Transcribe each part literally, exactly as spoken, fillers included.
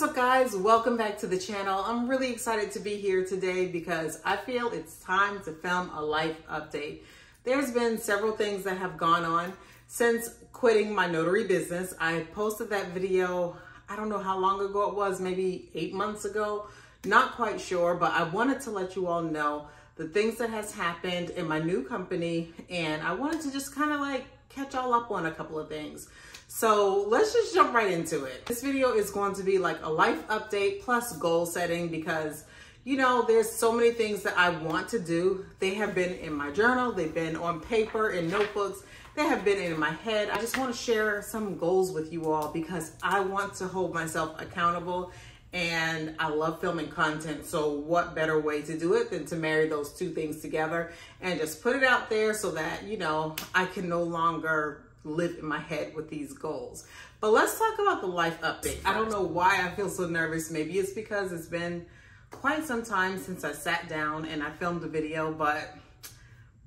What's up, guys? Welcome back to the channel. I'm really excited to be here today because I feel it's time to film a life update. There's been several things that have gone on since quitting my notary business. I posted that video, I don't know how long ago it was, maybe eight months ago, not quite sure, but I wanted to let you all know the things that has happened in my new company, and I wanted to just kind of like catch y'all up on a couple of things. So let's just jump right into it. This video is going to be like a life update plus goal setting because, you know, there's so many things that I want to do. They have been in my journal, they've been on paper, in notebooks, they have been in my head. I just want to share some goals with you all because I want to hold myself accountable and I love filming content. So what better way to do it than to marry those two things together and just put it out there so that, you know, I can no longer live in my head with these goals. But let's talk about the life update. I don't know why I feel so nervous. Maybe it's because it's been quite some time since I sat down and I filmed a video, but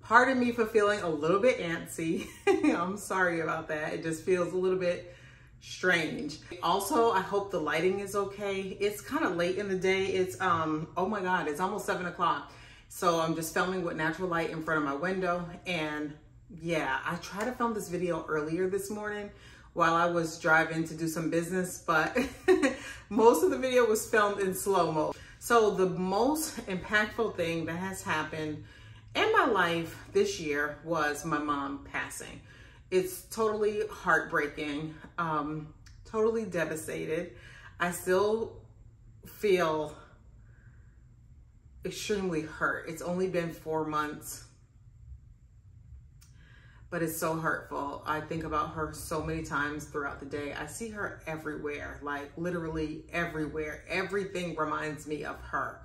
pardon me for feeling a little bit antsy. I'm sorry about that. It just feels a little bit strange. Also, I hope the lighting is okay. It's kind of late in the day. It's, um, oh my God, it's almost seven o'clock. So I'm just filming with natural light in front of my window. And yeah, I tried to film this video earlier this morning while I was driving to do some business, but most of the video was filmed in slow-mo. So the most impactful thing that has happened in my life this year was my mom passing. It's totally heartbreaking, um, totally devastated. I still feel extremely hurt. It's only been four months. But it's so hurtful. I think about her so many times throughout the day. I see her everywhere, like literally everywhere. Everything reminds me of her.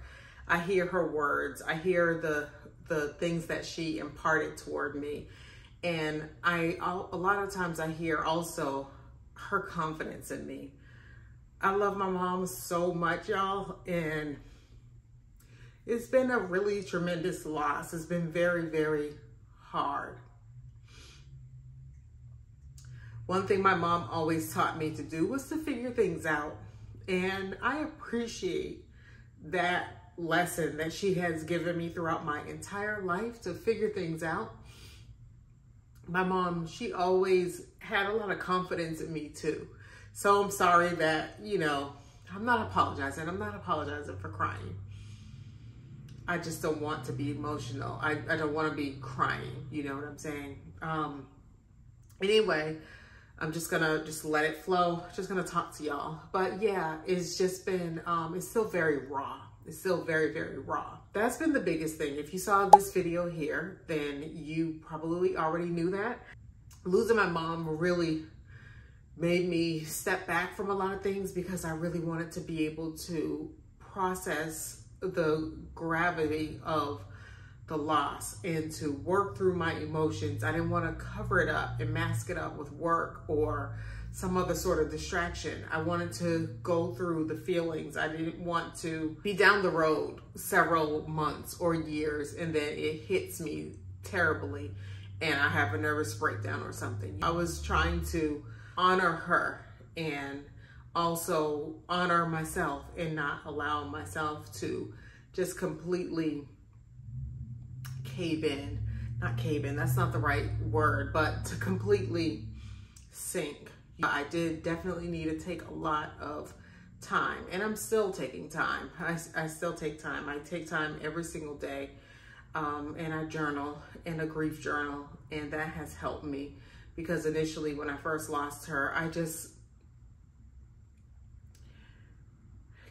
I hear her words. I hear the the things that she imparted toward me. And I a lot of times I hear also her confidence in me. I love my mom so much, y'all, and it's been a really tremendous loss. It's been very, very hard. One thing my mom always taught me to do was to figure things out. And I appreciate that lesson that she has given me throughout my entire life, to figure things out. My mom, she always had a lot of confidence in me too. So I'm sorry that, you know, I'm not apologizing. I'm not apologizing for crying. I just don't want to be emotional. I, I don't want to be crying. You know what I'm saying? Um, anyway, I'm just gonna just let it flow. Just gonna talk to y'all. But yeah, it's just been, um, it's still very raw. It's still very, very raw. That's been the biggest thing. If you saw this video here, then you probably already knew that. Losing my mom really made me step back from a lot of things because I really wanted to be able to process the gravity of the loss and to work through my emotions. I didn't want to cover it up and mask it up with work or some other sort of distraction. I wanted to go through the feelings. I didn't want to be down the road several months or years and then it hits me terribly and I have a nervous breakdown or something. I was trying to honor her and also honor myself and not allow myself to just completely cave in, not cave in, that's not the right word, but to completely sink. I did definitely need to take a lot of time, and I'm still taking time. I, I still take time. I take time every single day, um, and I journal, in a grief journal, and that has helped me because initially when I first lost her, I just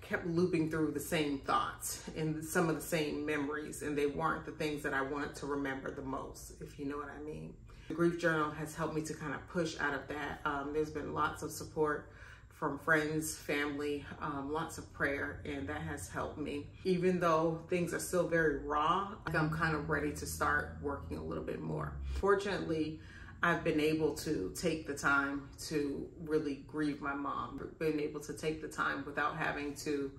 kept looping through the same thoughts and some of the same memories, and they weren't the things that I wanted to remember the most, if you know what I mean. The grief journal has helped me to kind of push out of that. Um, there's been lots of support from friends, family, um, lots of prayer, and that has helped me. Even though things are still very raw, I'm kind of ready to start working a little bit more. Fortunately, I've been able to take the time to really grieve my mom. Been able to take the time without having to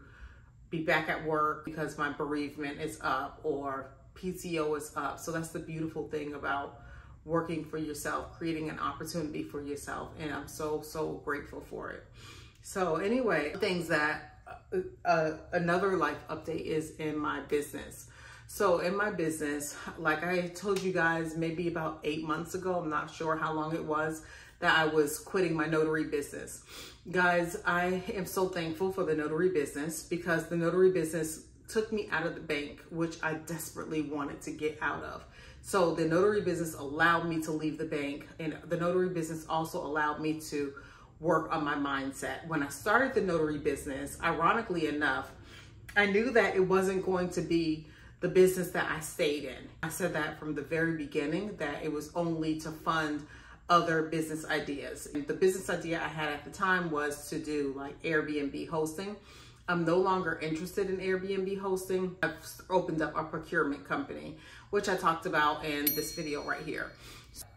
be back at work because my bereavement is up or P T O is up. So that's the beautiful thing about working for yourself, creating an opportunity for yourself. And I'm so, so grateful for it. So anyway, things that uh, another life update is in my business. So in my business, like I told you guys maybe about eight months ago, I'm not sure how long it was, that I was quitting my notary business. Guys, I am so thankful for the notary business because the notary business took me out of the bank, which I desperately wanted to get out of. So the notary business allowed me to leave the bank, and the notary business also allowed me to work on my mindset. When I started the notary business, ironically enough, I knew that it wasn't going to be the business that I stayed in. I said that from the very beginning, that it was only to fund other business ideas. And the business idea I had at the time was to do like Airbnb hosting. I'm no longer interested in Airbnb hosting. I've opened up a procurement company, which I talked about in this video right here.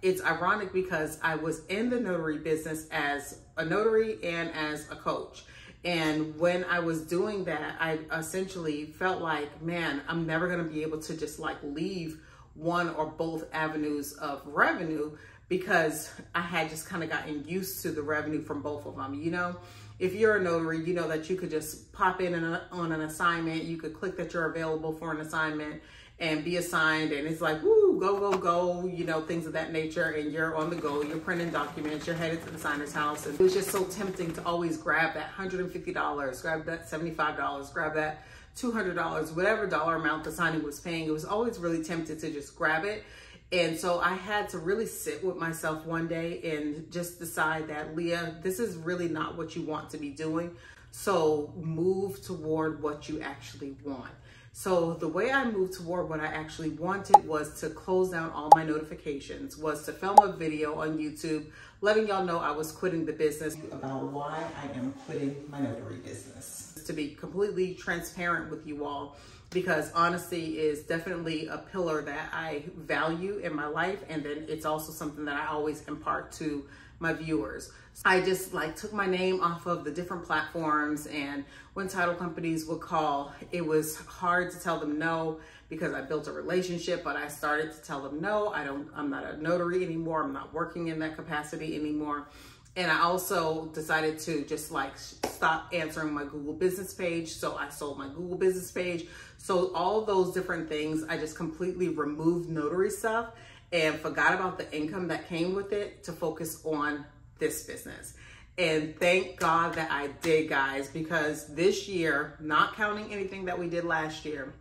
It's ironic because I was in the notary business as a notary and as a coach. And when I was doing that, I essentially felt like, man, I'm never gonna be able to just like leave one or both avenues of revenue because I had just kind of gotten used to the revenue from both of them. You know, if you're a notary, you know that you could just pop in an, on an assignment, you could click that you're available for an assignment and be assigned, and it's like, woo, go, go, go, you know, things of that nature, and you're on the go, you're printing documents, you're headed to the signer's house, and it was just so tempting to always grab that one hundred fifty dollars, grab that seventy-five dollars, grab that two hundred dollars, whatever dollar amount the signing was paying, it was always really tempted to just grab it. And so I had to really sit with myself one day and just decide that, Leah, this is really not what you want to be doing, so move toward what you actually want. So the way I moved toward what I actually wanted was to close down all my notifications, was to film a video on YouTube, letting y'all know I was quitting the business. About why I am quitting my notary business. To be completely transparent with you all, because honesty is definitely a pillar that I value in my life. And then it's also something that I always impart to my viewers. I just like took my name off of the different platforms, and when title companies would call, it was hard to tell them no because I built a relationship, but I started to tell them no, I don't, I'm not a notary anymore. I'm not working in that capacity anymore. And I also decided to just like stop answering my Google business page. So I sold my Google business page. So all those different things, I just completely removed notary stuff and forgot about the income that came with it to focus on this business. And thank God that I did, guys, because this year, not counting anything that we did last year,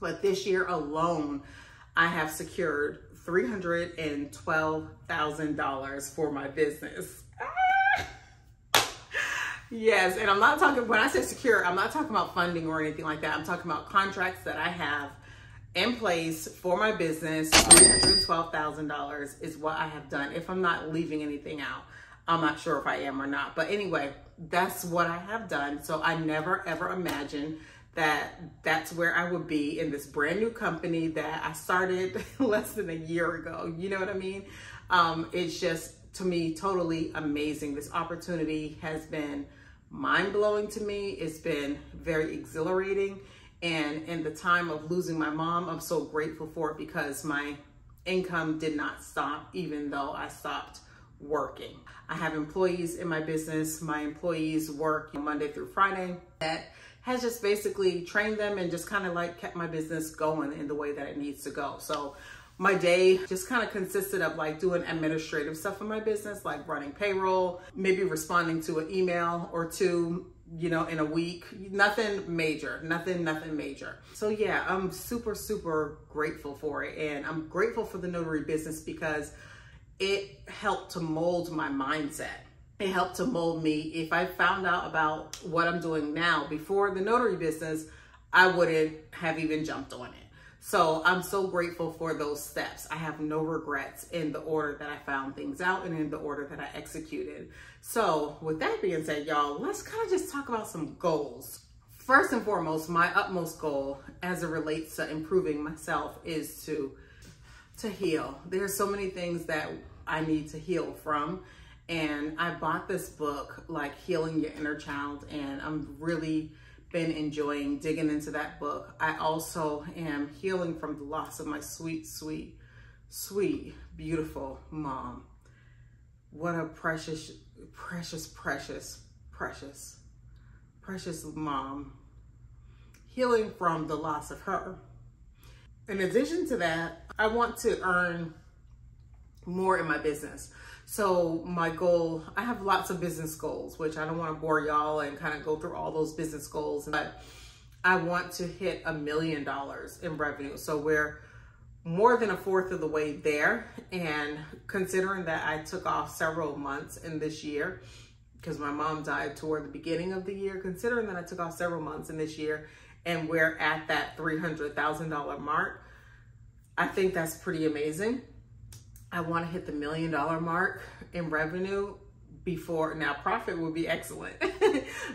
but this year alone, I have secured three hundred twelve thousand dollars for my business. Yes, and I'm not talking, when I say secure, I'm not talking about funding or anything like that. I'm talking about contracts that I have in place for my business. Three hundred twelve thousand dollars is what I have done. If I'm not leaving anything out, I'm not sure if I am or not. But anyway, that's what I have done. So I never, ever imagined that that's where I would be in this brand new company that I started less than a year ago. You know what I mean? Um, it's just, to me, totally amazing. This opportunity has been mind-blowing to me. It's been very exhilarating. And in the time of losing my mom, I'm so grateful for it because my income did not stop even though I stopped working. I have employees in my business. My employees work Monday through Friday. That has just basically trained them and just kind of like kept my business going in the way that it needs to go. So my day just kind of consisted of like doing administrative stuff in my business, like running payroll, maybe responding to an email or two, you know, in a week. Nothing major, nothing, nothing major. So yeah, I'm super, super grateful for it. And I'm grateful for the notary business because it helped to mold my mindset. It helped to mold me. If I found out about what I'm doing now before the notary business, I wouldn't have even jumped on it. So I'm so grateful for those steps. I have no regrets in the order that I found things out and in the order that I executed. So with that being said, y'all, let's kind of just talk about some goals. First and foremost, my utmost goal as it relates to improving myself is to, to heal. There's so many things that I need to heal from. And I bought this book, like Healing Your Inner Child, and I'm really been enjoying digging into that book. I also am healing from the loss of my sweet, sweet, sweet, beautiful mom. What a precious, precious, precious, Precious, Precious mom, healing from the loss of her. In addition to that, I want to earn more in my business. So my goal, I have lots of business goals, which I don't want to bore y'all and kind of go through all those business goals, but I want to hit a million dollars in revenue. So we're more than a fourth of the way there. And considering that I took off several months in this year, because my mom died toward the beginning of the year, considering that I took off several months in this year and we're at that three hundred thousand dollar mark, I think that's pretty amazing. I want to hit the million dollar mark in revenue before, now profit would be excellent,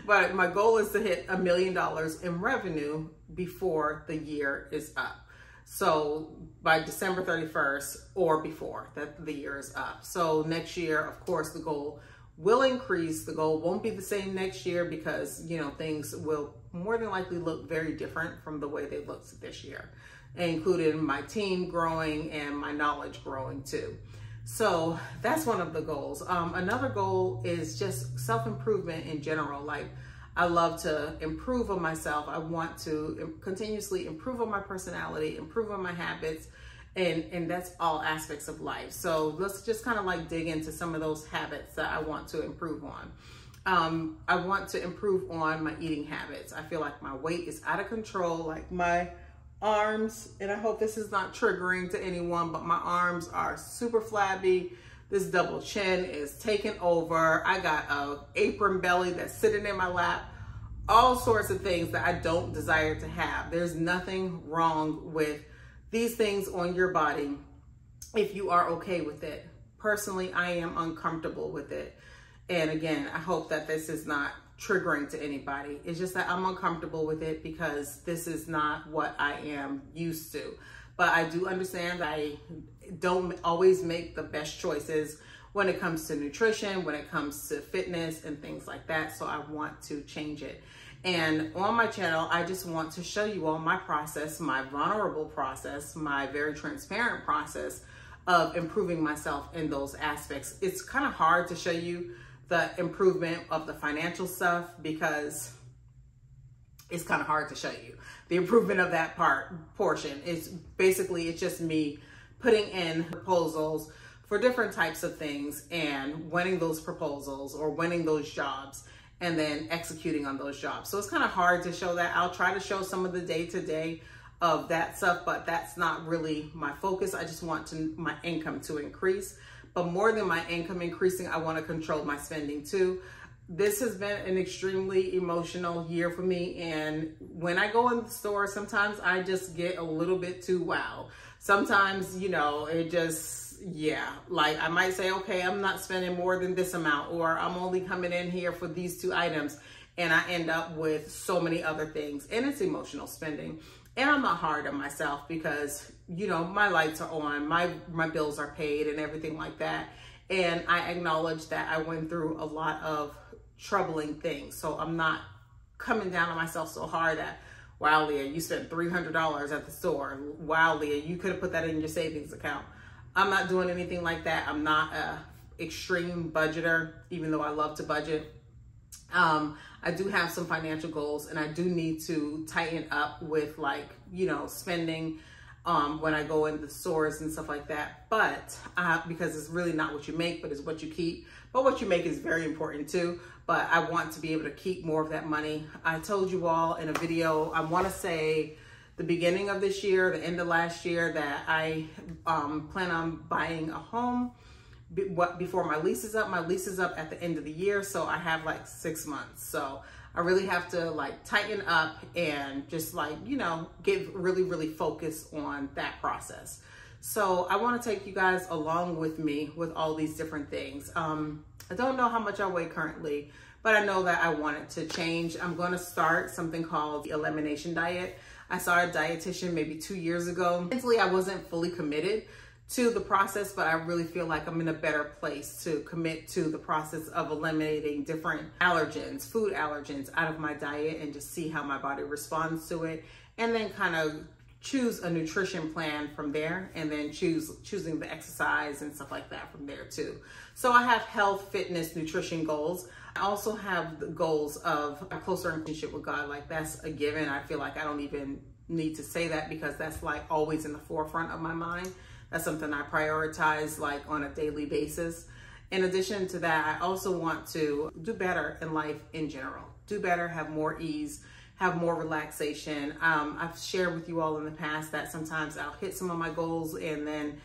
but my goal is to hit a million dollars in revenue before the year is up. So by December thirty-first or before that the year is up. So next year, of course, the goal will increase. The goal won't be the same next year because, you know, things will more than likely look very different from the way they looked this year, including my team growing and my knowledge growing too. So that's one of the goals. Um, another goal is just self-improvement in general. Like, I love to improve on myself. I want to continuously improve on my personality, improve on my habits, and, and that's all aspects of life. So let's just kind of like dig into some of those habits that I want to improve on. Um, I want to improve on my eating habits. I feel like my weight is out of control, like my arms, and I hope this is not triggering to anyone, but my arms are super flabby. This double chin is taking over. I got an apron belly that's sitting in my lap, all sorts of things that I don't desire to have. There's nothing wrong with these things on your body if you are okay with it. Personally, I am uncomfortable with it. And again, I hope that this is not triggering to anybody. It's just that I'm uncomfortable with it because this is not what I am used to. But I do understand that I don't always make the best choices when it comes to nutrition, when it comes to fitness and things like that. So I want to change it. And on my channel, I just want to show you all my process, my vulnerable process, my very transparent process of improving myself in those aspects. It's kind of hard to show you the improvement of the financial stuff because it's kind of hard to show you the improvement of that part portion. It's basically, it's just me putting in proposals for different types of things and winning those proposals or winning those jobs and then executing on those jobs. So it's kind of hard to show that. I'll try to show some of the day-to-day of that stuff, but that's not really my focus. I just want to, my income to increase. But more than my income increasing, I want to control my spending too. This has been an extremely emotional year for me. And when I go in the store, sometimes I just get a little bit too wow. Sometimes, you know, it just, yeah. Like, I might say, okay, I'm not spending more than this amount, or I'm only coming in here for these two items. And I end up with so many other things. And it's emotional spending. And I'm not hard on myself because, you know, my lights are on, my, my bills are paid and everything like that. And I acknowledge that I went through a lot of troubling things. So I'm not coming down on myself so hard that, wow, Leah, you spent three hundred dollars at the store. Wow, Leah, you could have put that in your savings account. I'm not doing anything like that. I'm not an extreme budgeter, even though I love to budget. Um, I do have some financial goals and I do need to tighten up with, like, you know, spending um, when I go in the stores and stuff like that. But uh, because it's really not what you make, but it's what you keep. But what you make is very important too. But I want to be able to keep more of that money. I told you all in a video, I want to say the beginning of this year, the end of last year, that I um, plan on buying a home. What before my lease is up. My lease is up at the end of the year, so I have like six months. So I really have to like tighten up and just like, you know, get really, really focused on that process. So I want to take you guys along with me with all these different things. Um, I don't know how much I weigh currently, but I know that I want it to change. I'm going to start something called the elimination diet. I saw a dietitian maybe two years ago. Mentally, I wasn't fully committed to the process, but I really feel like I'm in a better place to commit to the process of eliminating different allergens, food allergens out of my diet and just see how my body responds to it. And then kind of choose a nutrition plan from there, and then choose choosing the exercise and stuff like that from there too. So I have health, fitness, nutrition goals. I also have the goals of a closer relationship with God. Like, that's a given. I feel like I don't even need to say that because that's like always in the forefront of my mind. That's something I prioritize like on a daily basis. In addition to that, I also want to do better in life in general. Do better, have more ease, have more relaxation. Um, I've shared with you all in the past that sometimes I'll hit some of my goals and then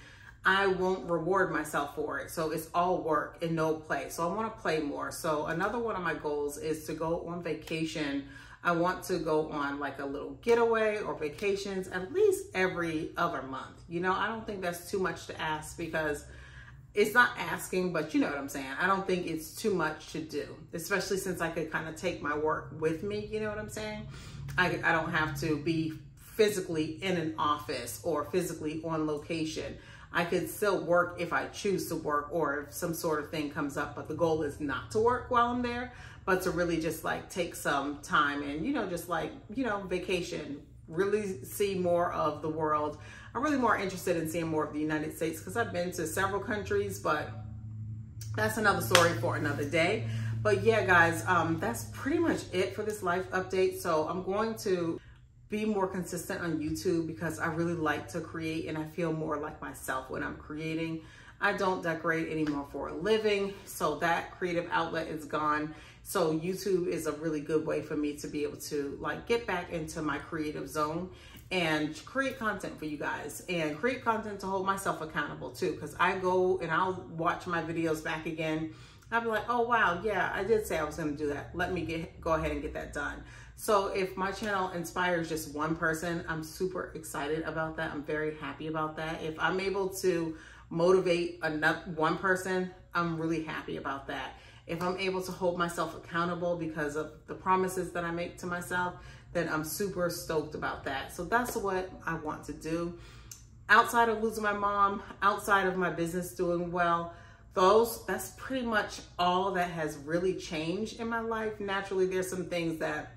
I won't reward myself for it. So it's all work and no play. So I want to play more. So another one of my goals is to go on vacation. I want to go on like a little getaway or vacations at least every other month. You know, I don't think that's too much to ask because it's not asking, but you know what I'm saying. I don't think it's too much to do, especially since I could kind of take my work with me. You know what I'm saying? I, I don't have to be physically in an office or physically on location. I could still work if I choose to work or if some sort of thing comes up, but the goal is not to work while I'm there, but to really just like take some time and, you know, just like, you know, vacation, really see more of the world. I'm really more interested in seeing more of the United States because I've been to several countries, but that's another story for another day. But yeah, guys, um, that's pretty much it for this life update. So I'm going to be more consistent on YouTube because I really like to create and I feel more like myself when I'm creating. I don't decorate anymore for a living, so that creative outlet is gone. So YouTube is a really good way for me to be able to like get back into my creative zone and create content for you guys and create content to hold myself accountable too, because I go and I'll watch my videos back again. I'll be like, oh wow, yeah, I did say I was gonna do that. Let me get go ahead and get that done. So if my channel inspires just one person, I'm super excited about that. I'm very happy about that. If I'm able to motivate another one person, I'm really happy about that. If I'm able to hold myself accountable because of the promises that I make to myself, then I'm super stoked about that. So that's what I want to do. Outside of losing my mom, outside of my business doing well, those, that's pretty much all that has really changed in my life. Naturally, there's some things that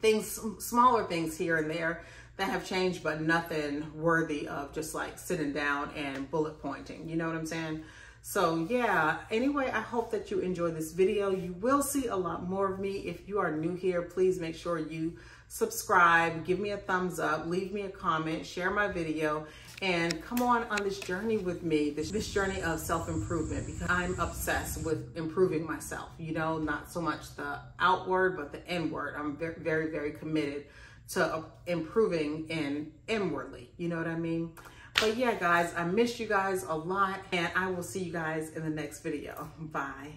Things, smaller things here and there that have changed, but nothing worthy of just like sitting down and bullet pointing. You know what I'm saying? So yeah, anyway, I hope that you enjoyed this video. You will see a lot more of me. If you are new here, please make sure you subscribe, give me a thumbs up, leave me a comment, share my video, and come on on this journey with me, this, this journey of self-improvement, because I'm obsessed with improving myself, you know, not so much the outward, but the inward. I'm very, very, very committed to improving and inwardly, you know what I mean? But yeah, guys, I miss you guys a lot, and I will see you guys in the next video. Bye.